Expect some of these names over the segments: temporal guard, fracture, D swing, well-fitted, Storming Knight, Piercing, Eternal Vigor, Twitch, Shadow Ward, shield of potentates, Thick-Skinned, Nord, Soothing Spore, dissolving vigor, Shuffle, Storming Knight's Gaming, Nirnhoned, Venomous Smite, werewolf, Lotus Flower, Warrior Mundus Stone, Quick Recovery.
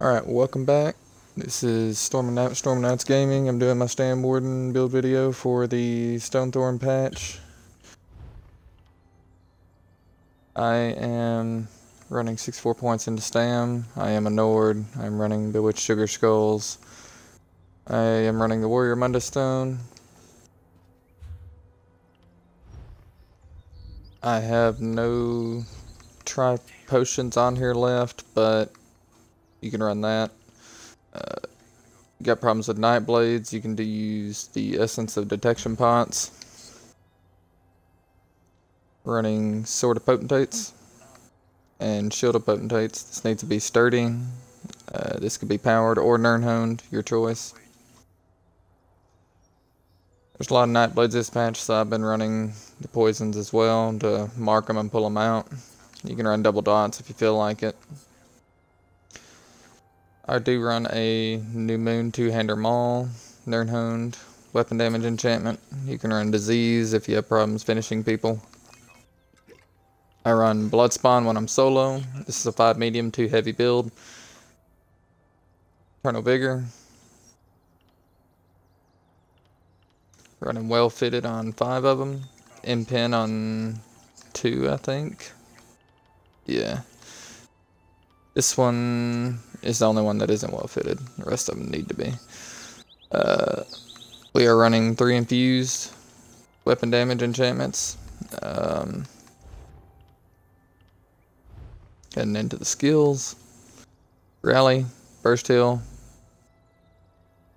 Alright, welcome back. This is Storming Knight's Gaming. I'm doing my Stam Warden build video for the Stonethorn patch. I am running 64 points into Stam. I am a Nord. I'm running Bewitched Sugar Skulls. I am running the Warrior Mundus Stone. I have no Tri-Potions on here left, but you can run that. You got problems with night blades, you can use the essence of detection pots. Running sword of potentates and shield of potentates. This needs to be sturdy. This could be powered or Nirnhoned, your choice. There's a lot of night blades this patch, so I've been running the poisons as well to mark them and pull them out. You can run double dots if you feel like it. I do run a new moon two-hander maul, Nirnhoned, weapon damage enchantment. You can run disease if you have problems finishing people. I run Bloodspawn when I'm solo. This is a 5 medium, 2 heavy build. Eternal Vigor. Running well-fitted on 5 of them. Impen on 2, I think. Yeah. This one is the only one that isn't well fitted. The rest of them need to be. We are running 3 infused weapon damage enchantments. Heading into the skills. Rally, burst heal,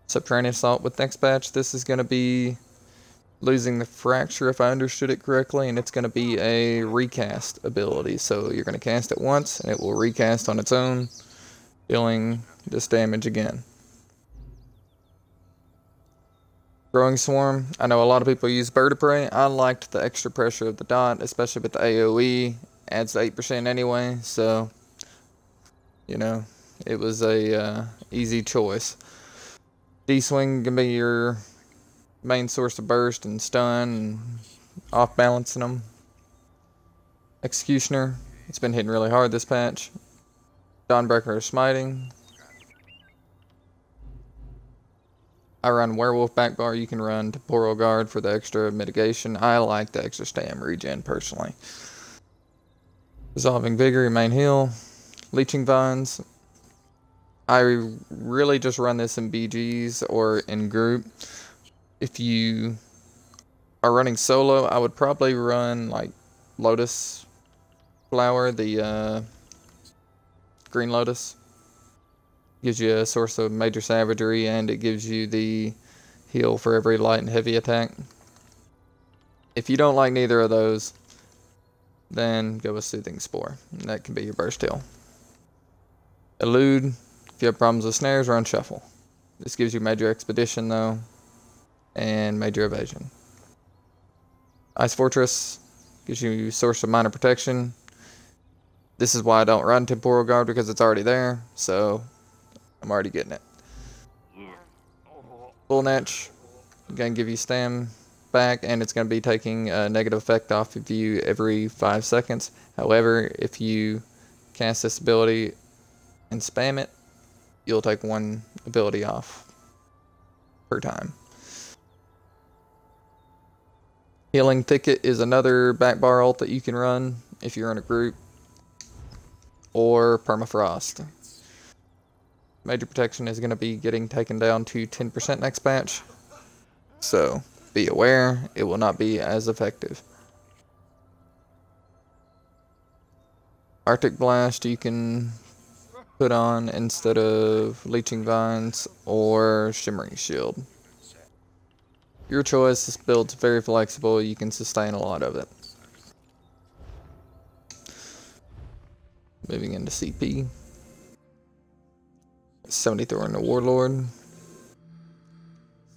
subterranean assault with next batch. This is going to be losing the fracture if I understood it correctly, and it's going to be a recast ability. So you're going to cast it once and it will recast on its own, dealing this damage again. Growing Swarm. I know a lot of people use Bird of Prey. I liked the extra pressure of the dot, especially with the AoE. Adds 8% anyway, so, you know, it was a easy choice. D swing can be your main source of burst and stun and off-balancing them. Executioner. It's been hitting really hard this patch. Dawnbreaker smiting. I run werewolf backbar. You can run temporal guard for the extra mitigation. I like the extra stam regen personally. Dissolving vigor, main heal. Leeching vines. I really just run this in BGs or in group. If you are running solo, I would probably run like Lotus Flower, the Green Lotus. Gives you a source of major savagery, and it gives you the heal for every light and heavy attack. If you don't like neither of those, then go with Soothing Spore. And that can be your burst heal. Elude. If you have problems with snares, run shuffle. This gives you major expedition though, and major evasion. Ice Fortress gives you a source of minor protection. This is why I don't run temporal guard, because it's already there, so I'm already getting it. Bull Natch, gonna give you stam back, and it's gonna be taking a negative effect off of you every 5 seconds. However, if you cast this ability and spam it, you'll take 1 ability off per time. Healing Thicket is another backbar ult that you can run if you're in a group. Or permafrost. Major protection is going to be getting taken down to 10% next batch, so be aware it will not be as effective. Arctic blast you can put on instead of leeching vines or shimmering shield. Your choice. This build's very flexible. You can sustain a lot of it. Moving into CP. 73 in the Warlord.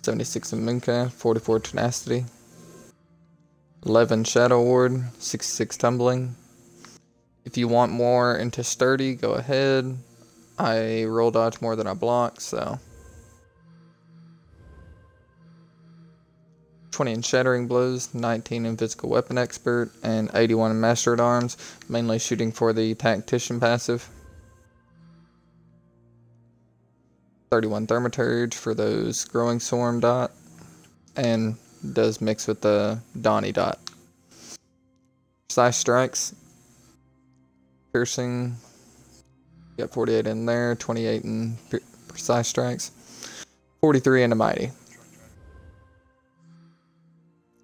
76 in Mooncalf. 44 Tenacity. 11 Shadow Ward. 66 Tumbling. If you want more into Sturdy, go ahead. I roll dodge more than I block, so. 20 in Shattering Blows, 19 in Physical Weapon Expert, and 81 in Master at Arms, mainly shooting for the Tactician passive. 31 Thermaturge for those growing swarm dot, and does mix with the Donnie dot. Precise Strikes, piercing, got 48 in there, 28 in Precise Strikes, 43 in a Mighty,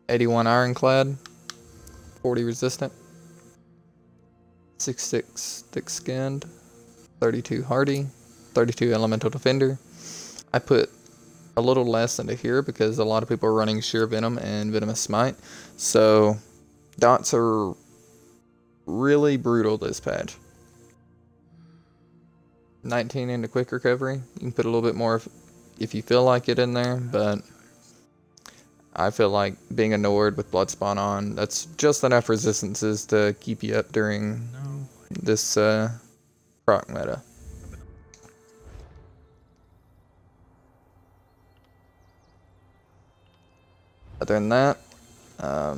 81 Ironclad, 40 Resistant, 66 Thick-Skinned, 32 Hardy, 32 Elemental Defender. I put a little less into here because a lot of people are running Sheer Venom and Venomous Smite, so dots are really brutal this patch. 19 into Quick Recovery. You can put a little bit more if you feel like it in there, but I feel like being annoyed with Bloodspawn on, that's just enough resistances to keep you up during this proc meta. Other than that, I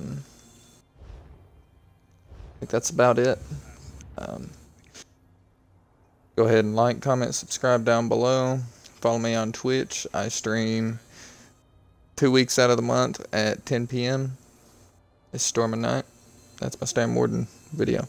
think that's about it. Go ahead and like, comment, subscribe down below. Follow me on Twitch. I stream 2 weeks out of the month at 10 p.m. It's Storming Knight. That's my Stam Warden video.